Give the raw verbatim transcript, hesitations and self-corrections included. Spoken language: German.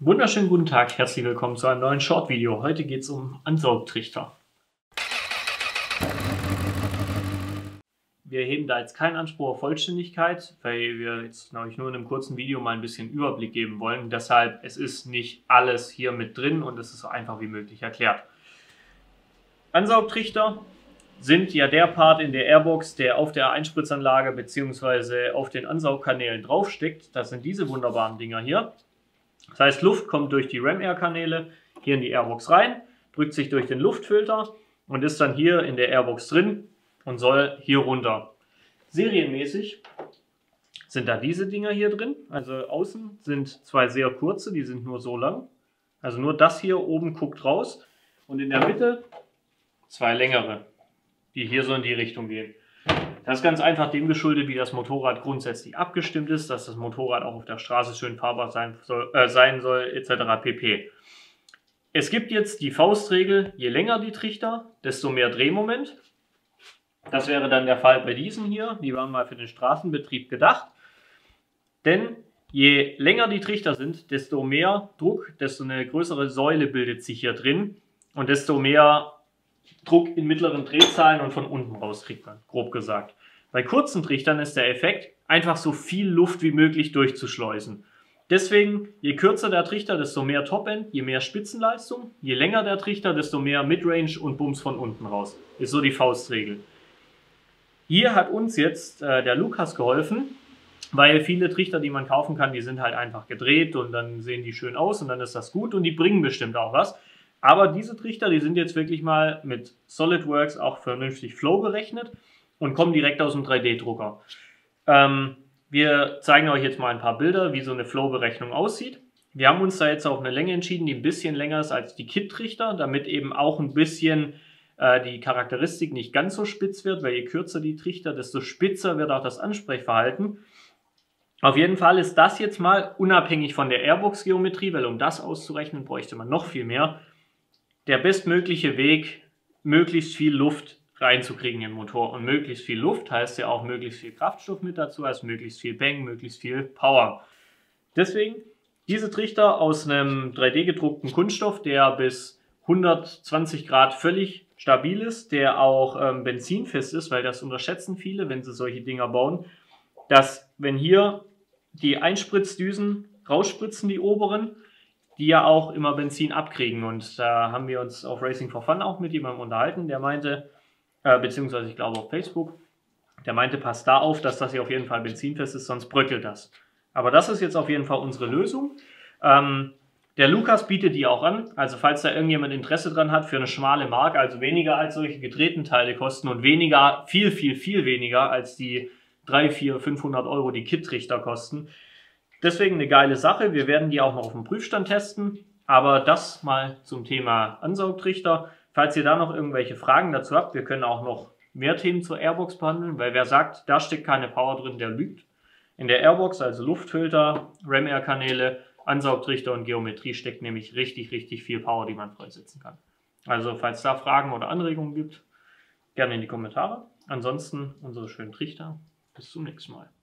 Wunderschönen guten Tag, herzlich willkommen zu einem neuen Short-Video. Heute geht es um Ansaugtrichter. Wir heben da jetzt keinen Anspruch auf Vollständigkeit, weil wir jetzt ich, nur in einem kurzen Video mal ein bisschen Überblick geben wollen. Deshalb, es ist nicht alles hier mit drin und es ist so einfach wie möglich erklärt. Ansaugtrichter sind ja der Part in der Airbox, der auf der Einspritzanlage bzw. auf den Ansaugkanälen draufsteckt. Das sind diese wunderbaren Dinger hier. Das heißt, Luft kommt durch die Ram-Air-Kanäle hier in die Airbox rein, drückt sich durch den Luftfilter und ist dann hier in der Airbox drin und soll hier runter. Serienmäßig sind da diese Dinger hier drin. Also außen sind zwei sehr kurze, die sind nur so lang. Also nur das hier oben guckt raus und in der Mitte zwei längere, die hier so in die Richtung gehen. Das ist ganz einfach dem geschuldet, wie das Motorrad grundsätzlich abgestimmt ist, dass das Motorrad auch auf der Straße schön fahrbar sein soll, äh, sein soll et cetera pp. Es gibt jetzt die Faustregel, je länger die Trichter, desto mehr Drehmoment. Das wäre dann der Fall bei diesen hier, die waren mal für den Straßenbetrieb gedacht. Denn je länger die Trichter sind, desto mehr Druck, desto eine größere Säule bildet sich hier drin und desto mehr Druck in mittleren Drehzahlen und von unten raus kriegt man, grob gesagt. Bei kurzen Trichtern ist der Effekt, einfach so viel Luft wie möglich durchzuschleusen. Deswegen, je kürzer der Trichter, desto mehr Topend, je mehr Spitzenleistung, je länger der Trichter, desto mehr Midrange und Bums von unten raus. Ist so die Faustregel. Hier hat uns jetzt äh, der Lukas geholfen, weil viele Trichter, die man kaufen kann, die sind halt einfach gedreht und dann sehen die schön aus und dann ist das gut und die bringen bestimmt auch was. Aber diese Trichter, die sind jetzt wirklich mal mit SolidWorks auch vernünftig Flow berechnet und kommen direkt aus dem drei D-Drucker. Ähm, wir zeigen euch jetzt mal ein paar Bilder, wie so eine Flow-Berechnung aussieht. Wir haben uns da jetzt auf eine Länge entschieden, die ein bisschen länger ist als die Kit-Trichter, damit eben auch ein bisschen äh, die Charakteristik nicht ganz so spitz wird, weil je kürzer die Trichter, desto spitzer wird auch das Ansprechverhalten. Auf jeden Fall ist das jetzt mal unabhängig von der Airbox-Geometrie, weil um das auszurechnen, bräuchte man noch viel mehr. Der bestmögliche Weg, möglichst viel Luft reinzukriegen in den Motor. Und möglichst viel Luft heißt ja auch möglichst viel Kraftstoff mit dazu, heißt möglichst viel Bang, möglichst viel Power. Deswegen diese Trichter aus einem drei D gedruckten Kunststoff, der bis hundertzwanzig Grad völlig stabil ist, der auch ähm, benzinfest ist, weil das unterschätzen viele, wenn sie solche Dinger bauen, dass wenn hier die Einspritzdüsen rausspritzen, die oberen, die ja auch immer Benzin abkriegen. Und da haben wir uns auf Racing for Fun auch mit jemandem unterhalten, der meinte, äh, beziehungsweise ich glaube auf Facebook, der meinte, passt da auf, dass das hier auf jeden Fall benzinfest ist, sonst bröckelt das. Aber das ist jetzt auf jeden Fall unsere Lösung. Ähm, der Lukas bietet die auch an, also falls da irgendjemand Interesse dran hat, für eine schmale Mark, also weniger als solche gedrehten Teile kosten und weniger, viel, viel, viel weniger als die dreihundert, vierhundert, fünfhundert Euro, die Kit-Trichter kosten. Deswegen eine geile Sache, wir werden die auch noch auf dem Prüfstand testen, aber das mal zum Thema Ansaugtrichter. Falls ihr da noch irgendwelche Fragen dazu habt, wir können auch noch mehr Themen zur Airbox behandeln, weil wer sagt, da steckt keine Power drin, der lügt. In der Airbox, also Luftfilter, Ram-Air-Kanäle, Ansaugtrichter und Geometrie steckt nämlich richtig, richtig viel Power, die man freisetzen kann. Also falls da Fragen oder Anregungen gibt, gerne in die Kommentare. Ansonsten unsere schönen Trichter, bis zum nächsten Mal.